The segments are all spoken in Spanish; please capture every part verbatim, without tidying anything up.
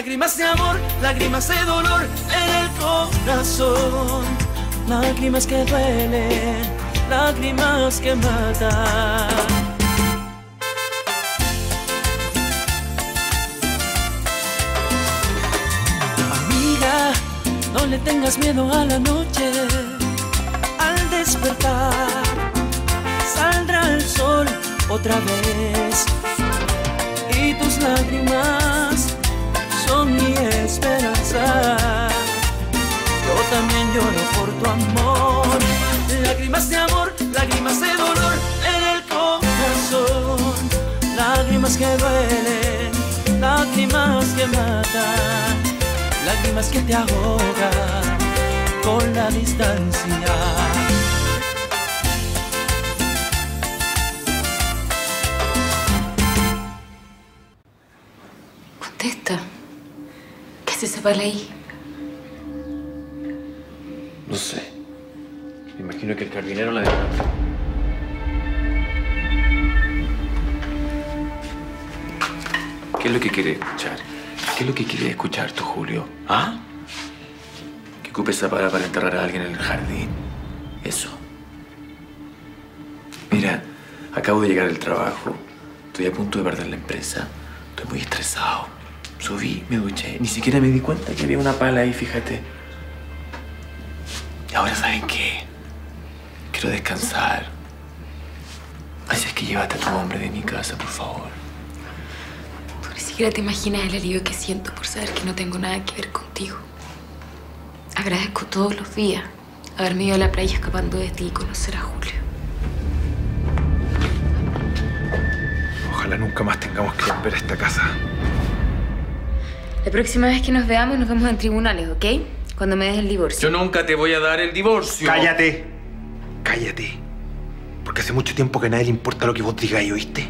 Lágrimas de amor, lágrimas de dolor en el corazón. Lágrimas que duelen, lágrimas que matan. No le tengas miedo a la noche, al despertar saldrá el sol otra vez. Y tus lágrimas son mi esperanza. Yo también lloro por tu amor. Lágrimas de amor, lágrimas de dolor en el corazón. Lágrimas que duelen, lágrimas que matan. Lágrimas que te ahogan con la distancia. Contesta. ¿Qué hace ese vale ahí? No sé. Me imagino que el carabinero la dejó. ¿Qué es lo que quiere escuchar? ¿Qué es lo que quieres escuchar tú, Julio? ¿Ah? Que ocupe esa pala para enterrar a alguien en el jardín. Eso. Mira, acabo de llegar al trabajo. Estoy a punto de perder la empresa. Estoy muy estresado. Subí, me duché. Ni siquiera me di cuenta que había una pala ahí, fíjate. Y ahora, ¿saben qué? Quiero descansar. Así es que llévate a tu hombre de mi casa, por favor. Siquiera te imaginas el alivio que siento por saber que no tengo nada que ver contigo. Agradezco todos los días haberme ido a la playa escapando de ti y conocer a Julio. Ojalá nunca más tengamos que volver a esta casa. La próxima vez que nos veamos, nos vemos en tribunales, ¿ok? Cuando me des el divorcio. Yo nunca te voy a dar el divorcio. ¡Cállate! ¡Cállate! Porque hace mucho tiempo que a nadie le importa lo que vos digáis, ¿oíste?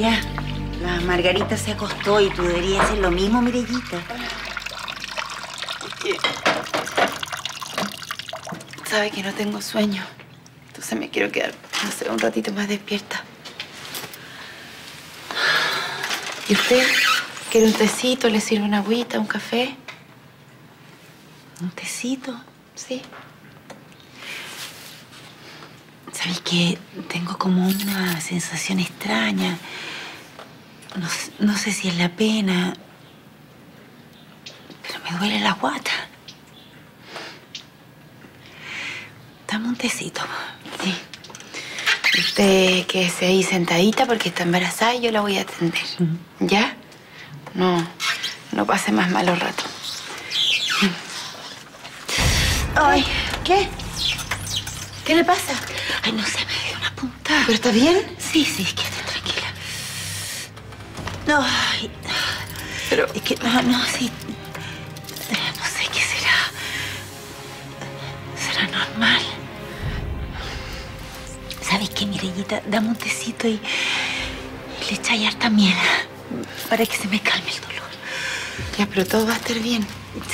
Ya, la Margarita se acostó y tú deberías hacer lo mismo, Mirellita. Sabe que no tengo sueño, entonces me quiero quedar, no sé, un ratito más despierta. ¿Y usted? ¿Quiere un tecito? ¿Le sirve una agüita, un café? ¿Un tecito? Sí. ¿Sabes qué? Tengo como una sensación extraña. No, no sé si es la pena, pero me duele la guata. Dame un tecito. Sí. Usted quédese ahí sentadita porque está embarazada y yo la voy a atender. Uh-huh. ¿Ya? No, no pase más malos ratos. Ay, ¿qué? ¿Qué le pasa? Ay, no sé, me dio una puntada. ¿Pero está bien? Sí, sí, quédate tranquila. No, ay, pero... Es que, no, no, sí... No sé qué será. Será normal. ¿Sabes qué, Mirellita? Dame un tecito y... y le echáis harta miel para que se me calme el dolor. Ya, pero todo va a estar bien.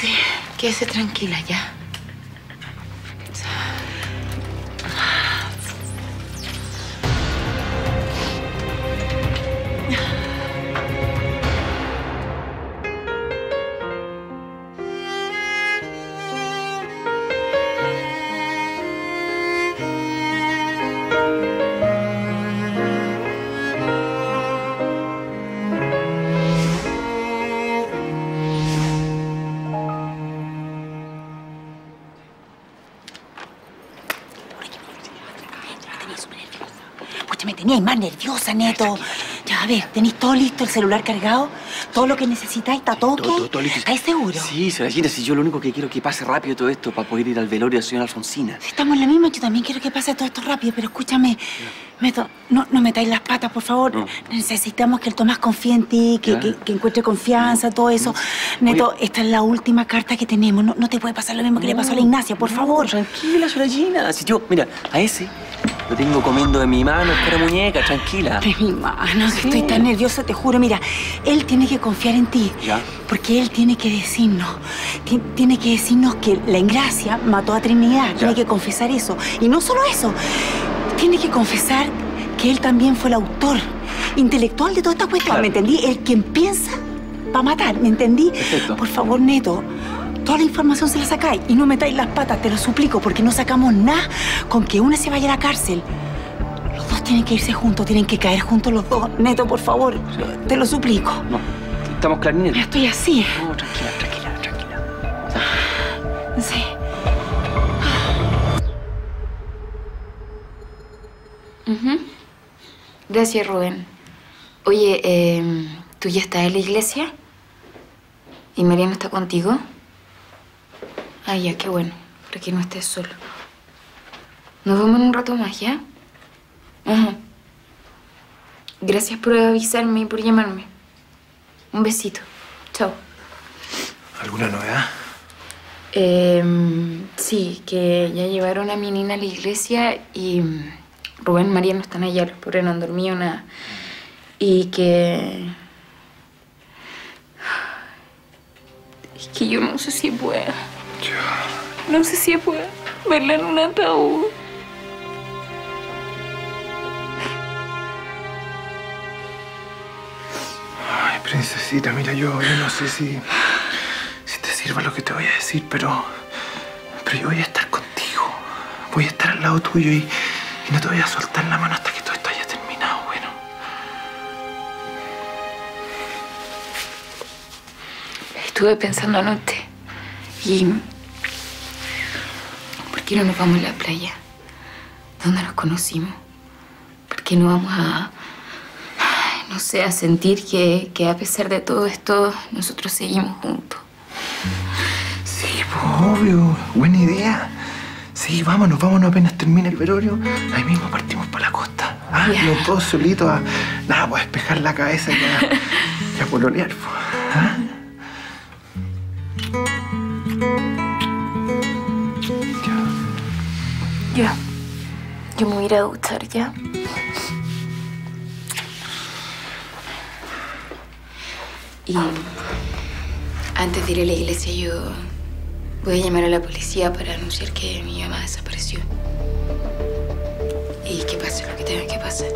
Sí. Quédese tranquila, ya. Teníais más nerviosa, Neto. Ya, a ver, ¿tenéis todo listo? ¿El celular cargado? ¿Todo lo que necesitáis? ¿Está todo ok? Todo, todo listo. ¿Estáis seguros? Sí, Serafina, si yo lo único que quiero es que pase rápido todo esto para poder ir al velorio de la señora Alfonsina. Estamos en la misma, yo también quiero que pase todo esto rápido, pero escúchame, Meto, no, no metáis las patas, por favor. No. Necesitamos que el Tomás confíe en ti, que, claro. que, que encuentre confianza, no. todo eso. No. Neto, oye, esta es la última carta que tenemos. No, no te puede pasar lo mismo que no, le pasó a la Ignacia, por no, favor. Tranquila, Sorayina. Si yo, mira, a ese lo tengo comiendo de mi mano, cara muñeca, tranquila. De mi mano, sí. Estoy tan nerviosa, te juro. Mira, él tiene que confiar en ti. Ya. Porque él tiene que decirnos, tiene que decirnos que la Engracia mató a Trinidad. Ya. Tiene que confesar eso. Y no solo eso. Tiene que confesar que él también fue el autor intelectual de toda esta cuestión, claro. ¿me entendí? El quien piensa va a matar, ¿me entendí? Perfecto. Por favor, Neto, toda la información se la sacáis y no metáis las patas, te lo suplico, porque no sacamos nada con que una se vaya a la cárcel. Los dos tienen que irse juntos, tienen que caer juntos los dos. Neto, por favor, sí. te lo suplico. No, estamos clarines. Estoy así. No, tranquila, tranquila, tranquila. Sí. Uh-huh. Gracias, Rubén. Oye, eh, ¿tú ya estás en la iglesia? ¿Y Mariano está contigo? Ah, ya, qué bueno. Para que no estés solo. Nos vemos en un rato más, ¿ya? Uh-huh. Gracias por avisarme y por llamarme. Un besito. Chao. ¿Alguna novedad? Eh, sí, que ya llevaron a mi nina a la iglesia y... Rubén, María no están allá, los pobres no han dormido nada. Y que... Es que yo no sé si pueda. Yo... No sé si pueda verla en un ataúd. Ay, princesita, mira, yo, yo no sé si... Si te sirva lo que te voy a decir, pero... Pero yo voy a estar contigo. Voy a estar al lado tuyo y... Y no te voy a soltar la mano hasta que todo esto haya terminado, bueno. Estuve pensando anoche. Y... ¿Por qué no nos vamos a la playa? ¿Dónde nos conocimos? ¿Por qué no vamos a... No sé, a sentir que, que a pesar de todo esto, nosotros seguimos juntos? Sí, pues obvio. Buena idea. Sí, vámonos, vámonos apenas termine el velorio. Ahí mismo partimos para la costa. Ah, yeah. Los dos solitos a... Nada, pues a despejar la cabeza y a... y a pololear, pues. ¿Ah? Ya. Yeah. Yo me voy a ir a duchar, ¿ya? Y... Antes de ir a la iglesia yo... Voy a llamar a la policía para anunciar que mi mamá desapareció. Y que pase lo que tenga que pasar.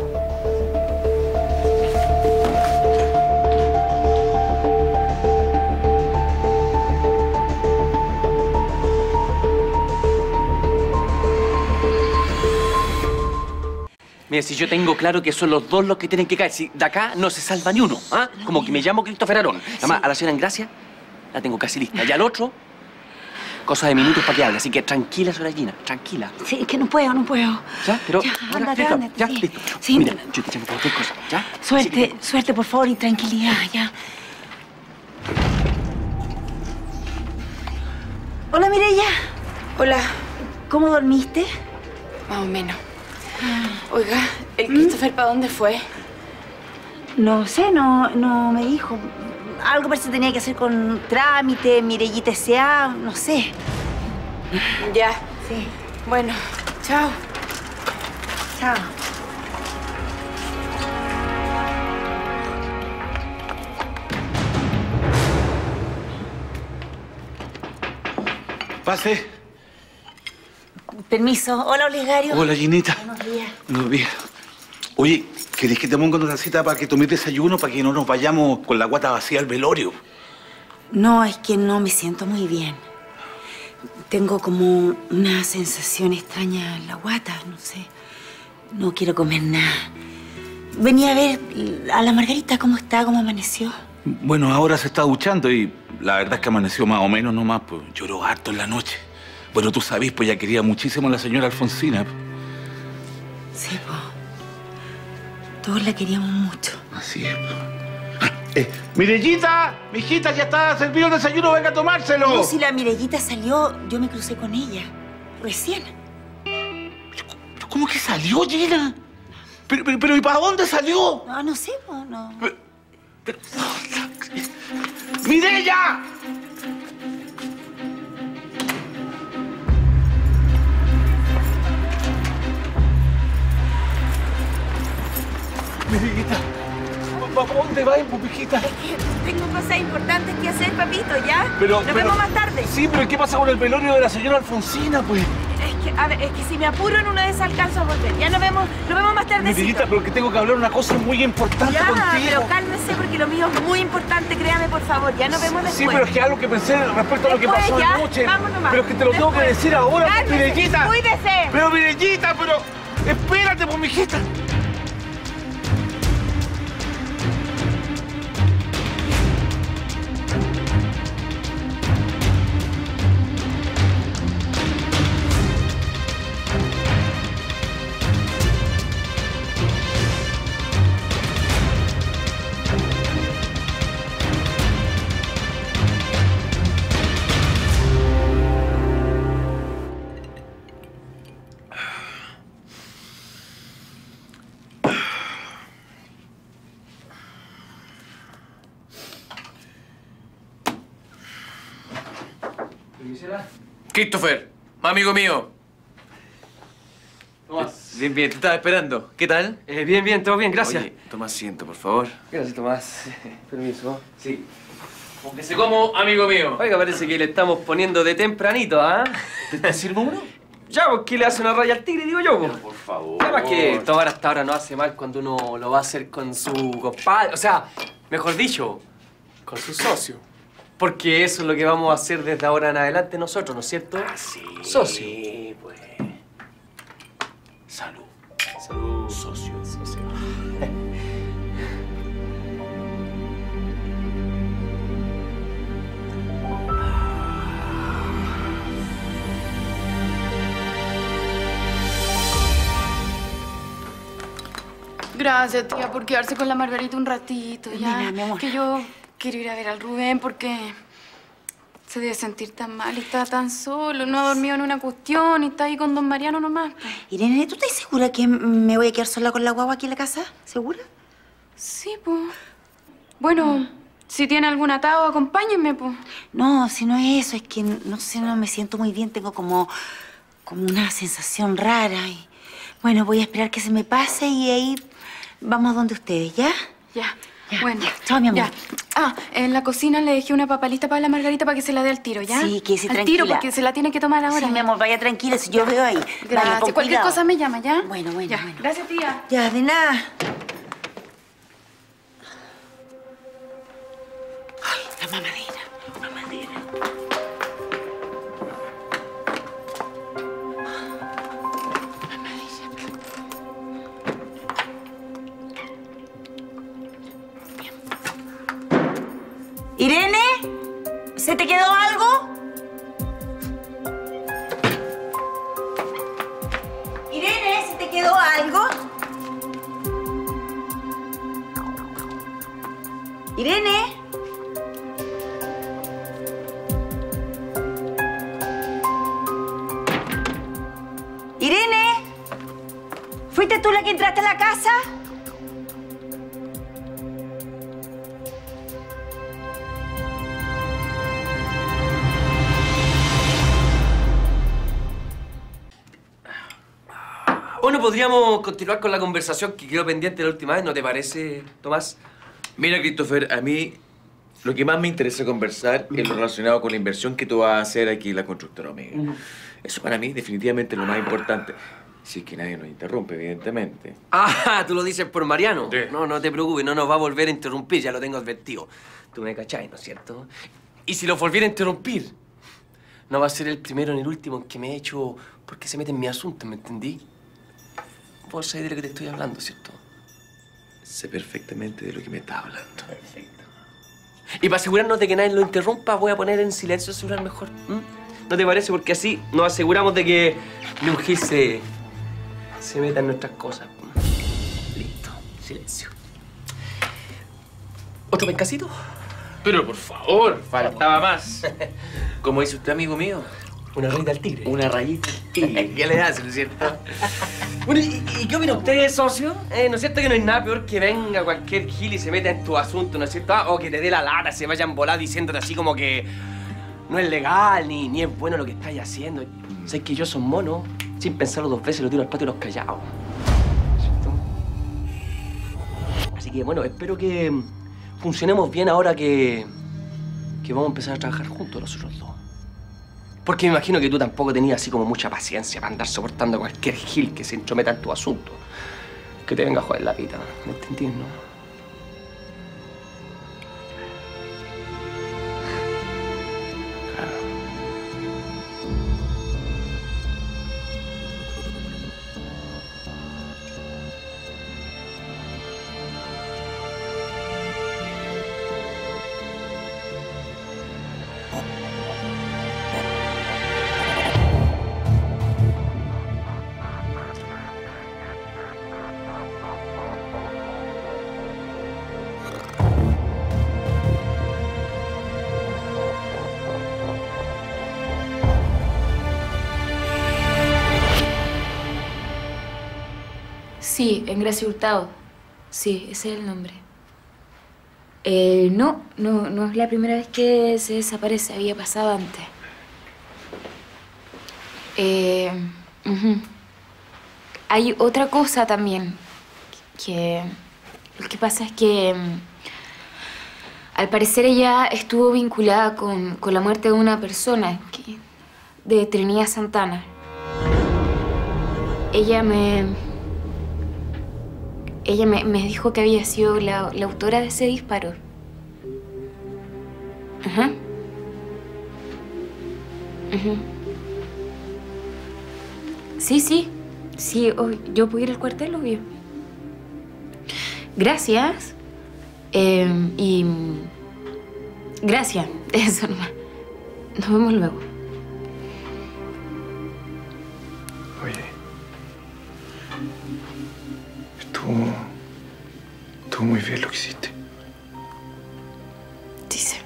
Mira, si yo tengo claro que son los dos los que tienen que caer. Si de acá no se salva ni uno, ¿ah? No, Como mira. que me llamo Christopher Arón. Además, sí. a la señora Engracia la tengo casi lista. Y al otro... Cosa de minutos para que hable, así que tranquila, Sorayina, tranquila. Sí, es que no puedo, no puedo. ¿Ya? Pero... Ya, anda, ya, anda, ya, sí. listo. Sí. Mira, yo te llamo cualquier cosa, ¿ya? Suerte, sí, suerte, por favor, y tranquilidad, ya. Hola, Mireya. Hola. ¿Cómo dormiste? Más o menos. Ah. Oiga, ¿el ¿Mm? Christopher para dónde fue? No sé, no, no me dijo. Algo parece que tenía que hacer con trámite, Mirellita S A, no sé. Ya. Sí. Bueno, chao. Chao. Pase. Permiso. Hola, Olegario. Hola, Ginita. Buenos días. Buenos días. Oye, ¿querés que te ponga una cita para que tomes desayuno para que no nos vayamos con la guata vacía al velorio? No, es que no me siento muy bien. Tengo como una sensación extraña en la guata, no sé. No quiero comer nada. Venía a ver a la Margarita cómo está, cómo amaneció. Bueno, ahora se está duchando y la verdad es que amaneció más o menos nomás. Pues, lloró harto en la noche. Bueno, tú sabés, pues ya quería muchísimo a la señora Alfonsina. Sí, pues. Todos la queríamos mucho. Así es. Eh, ¡Mirellita! ¡Mijita, ya está servido el desayuno! ¡Venga a tomárselo! No, si la Mirellita salió, yo me crucé con ella. Recién. ¿Cómo que salió, Gina? Pero, pero, pero ¿y para dónde salió? No, no sé, pues, no. Pero, pero... ¡Mireya! Mirellita, ¿para dónde vas, pupijita? Es que tengo cosas importantes que hacer, papito, ¿ya? Pero, Nos pero, vemos más tarde. Sí, pero ¿qué pasa con el velorio de la señora Alfonsina, pues? Es que, a ver, es que si me apuro en una vez alcanzo a volver. Ya nos vemos, nos vemos más tarde. Mirellita, pero que tengo que hablar una cosa muy importante ya, contigo. Pero cálmese porque lo mío es muy importante, créame, por favor. Ya nos vemos sí, después. Sí, pero es que algo que pensé respecto a lo después, que pasó ya, anoche. Vámonos más. Pero es que te lo después. tengo que decir ahora, pues, Mirellita. Cuídese. Pero, Mirellita, pero... Espérate, pues, mijita. Christopher, amigo mío. Tomás. Bien, bien, te estaba esperando. ¿Qué tal? Eh, bien, bien, todo bien, gracias. Oye, toma asiento, por favor. Gracias, Tomás. Permiso. Sí. Aunque se como, amigo mío. Oiga, parece que le estamos poniendo de tempranito, ¿ah? ¿eh? ¿Te sirvo uno? Ya, porque le hace una raya al tigre, digo yo. Pero por favor. Además que tomar hasta ahora no hace mal cuando uno lo va a hacer con su compadre. O sea, mejor dicho, con su socio. Porque eso es lo que vamos a hacer desde ahora en adelante nosotros, ¿no es cierto? Ah, sí, socio. Sí, pues. Salud. Salud. Socio. Socio. Gracias, tía, por quedarse con la Margarita un ratito, ya. Mira, mi amor. Que yo... Quiero ir a ver al Rubén porque se debe sentir tan mal y está tan solo. No ha dormido en una cuestión y está ahí con don Mariano nomás. Irene, ¿tú estás segura que me voy a quedar sola con la guagua aquí en la casa? ¿Segura? Sí, pues. Bueno, mm. si tiene algún atado, acompáñenme, pues. No, si no es eso. Es que, no sé, no me siento muy bien. Tengo como, como una sensación rara. Y, bueno, voy a esperar que se me pase y ahí vamos donde ustedes, ¿ya? Ya. Ya, bueno, ya. Chao, mi amor. Ya. Ah, en la cocina le dejé una papa lista para la Margarita para que se la dé al tiro, ¿ya? Sí, que se tranquila. Al tiro, porque se la tiene que tomar ahora. Sí, mi amor, vaya tranquila, si yo veo ahí. Gracias. Vaya, cualquier cuidado. cosa me llama, ¿ya? Bueno, bueno, ya. bueno. Gracias, tía. Ya, de nada. Ay, la mamadera, la mamadera. Irene, ¿se te quedó algo? Irene, ¿se te quedó algo? Irene. Irene, ¿fuiste tú la que entraste a la casa? Bueno, podríamos continuar con la conversación que quedó pendiente la última vez, ¿no te parece, Tomás? Mira, Christopher, a mí lo que más me interesa conversar mm. es lo relacionado con la inversión que tú vas a hacer aquí en la constructora Omega. Mm. Eso para mí definitivamente es lo más importante. Si es que nadie nos interrumpe, evidentemente. Ah, tú lo dices por Mariano. Sí. No, no te preocupes, no nos va a volver a interrumpir, ya lo tengo advertido. Tú me cachás, ¿no es cierto? Y si lo volviera a interrumpir, no va a ser el primero ni el último que me he hecho porque se mete en mi asunto, ¿me entendí? Vos sabés de lo que te estoy hablando, ¿cierto? Sé perfectamente de lo que me estás hablando. Perfecto. Y para asegurarnos de que nadie lo interrumpa, voy a poner en silencio el celular mejor. ¿Mm? ¿No te parece? Porque así nos aseguramos de que ni un gil se, se meta en nuestras cosas. Listo. Silencio. ¿Otro pescacito? Pero, por favor, faltaba más. Como dice usted, amigo mío, Una rayita al tigre. Una rayita al tigre. ¿Qué le hacen, no es cierto? Bueno, ¿y, y qué opina usted, socio? Eh, ¿No es cierto que no hay nada peor que venga cualquier gil y se meta en tu asunto, no es cierto? Ah, o que te dé la lata, se vayan volando diciéndote así como que no es legal ni, ni es bueno lo que estáis haciendo. Sé que yo soy mono, sin pensarlo dos veces lo tiro al patio y los callao. Así que, bueno, espero que funcionemos bien ahora que, que vamos a empezar a trabajar juntos nosotros dos. Porque me imagino que tú tampoco tenías así como mucha paciencia para andar soportando a cualquier gil que se entrometa en tu asunto. Que te venga a joder la pita, ¿me entendís, no? Sí, Engracia Hurtado. Sí, ese es el nombre. Eh, no, no, no es la primera vez que se desaparece. Había pasado antes. Eh, uh-huh. Hay otra cosa también. Que... Lo que pasa es que... Al parecer ella estuvo vinculada con, con la muerte de una persona. Que, de Trinidad Santana. Ella me... Ella me, me dijo que había sido la, la autora de ese disparo. Ajá. Ajá. Sí, sí. Sí, oh, yo puedo ir al cuartel, obvio. Gracias. Eh, y... Gracias. Eso nomás. Nos vemos luego. Tú muy bien lo que hiciste. Dice.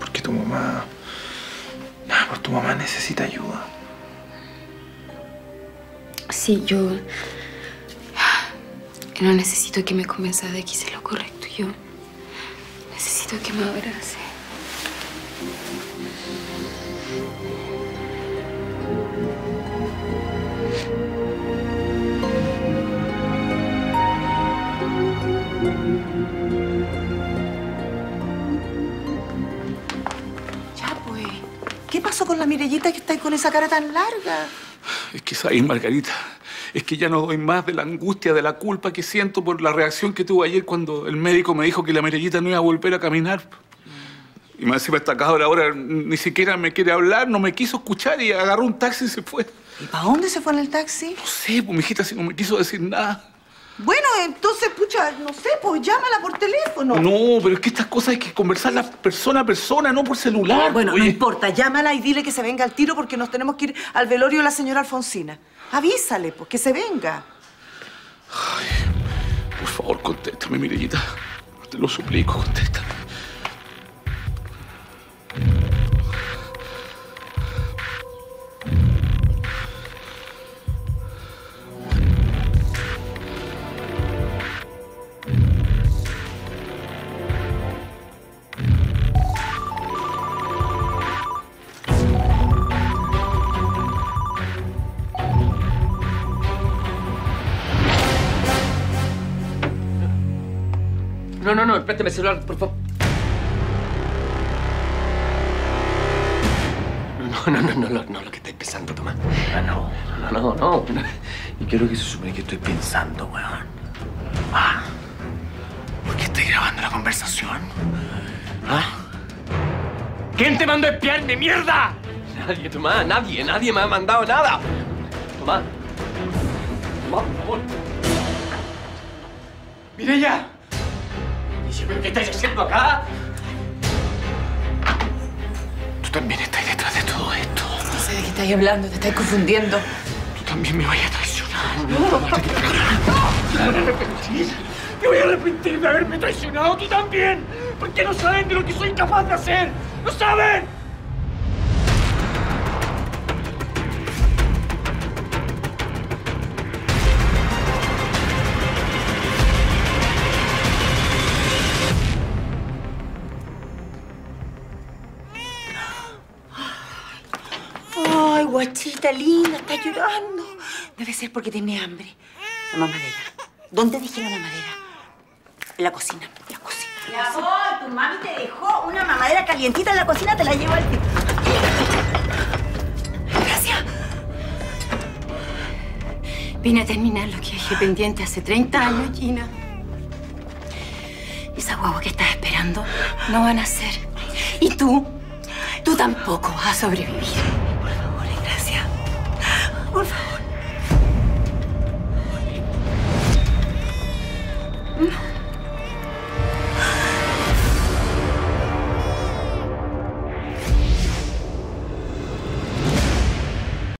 Porque tu mamá... Ah, porque tu mamá necesita ayuda. Sí, yo... No necesito que me convenzas de que hice lo correcto. Yo necesito que me abraces. Con la Mirellita que está ahí con esa cara tan larga. Es que, ¿sabes, Margarita? Es que ya no doy más de la angustia, de la culpa que siento por la reacción que tuve ayer cuando el médico me dijo que la Mirellita no iba a volver a caminar. Mm. Y más encima esta cabra ahora ni siquiera me quiere hablar, no me quiso escuchar y agarró un taxi y se fue. ¿Y para dónde se fue en el taxi? No sé, pues, mijita, si no me quiso decir nada. Bueno, entonces, pucha, no sé, pues llámala por teléfono. No, pero es que estas cosas hay que conversarlas persona a persona, no por celular. Bueno, oye, no importa, llámala y dile que se venga al tiro porque nos tenemos que ir al velorio de la señora Alfonsina. Avísale, pues, que se venga. Ay, por favor, contéstame, Mirellita. Te lo suplico, contéstame. No, no, no, préstame el celular, por favor. No, no, no, no, no, no, lo que estáis pensando, Tomás. Ah, no, no, no, no, no. ¿Y qué es lo que se supone que estoy pensando, weón? Ah, ¿por qué estoy grabando la conversación? ¿Ah? ¿Quién te mandó a espiarme, mierda? Nadie, Tomás, nadie, nadie me ha mandado nada. Tomás. Tomás, por favor. Mirella. ¿Pero qué estáis haciendo acá? Tú también estás detrás de todo esto. No sé de qué estáis hablando, te estáis confundiendo. Tú también me vas a traicionar. No, no, no. Me voy a arrepentir. Me voy a arrepentir de haberme traicionado. Tú también. Porque no saben de lo que soy capaz de hacer. ¡No saben! guachita linda, está llorando. Debe ser porque tiene hambre. La mamadera. ¿Dónde dejé la mamadera? En la cocina, en la cocina. Mi amor, tu mami te dejó una mamadera calientita en la cocina, te la llevo al tío. Gracias. Vine a terminar lo que dejé pendiente hace treinta años, Gina. Esa guagua que estás esperando no va a nacer. Y tú, tú tampoco vas a sobrevivir.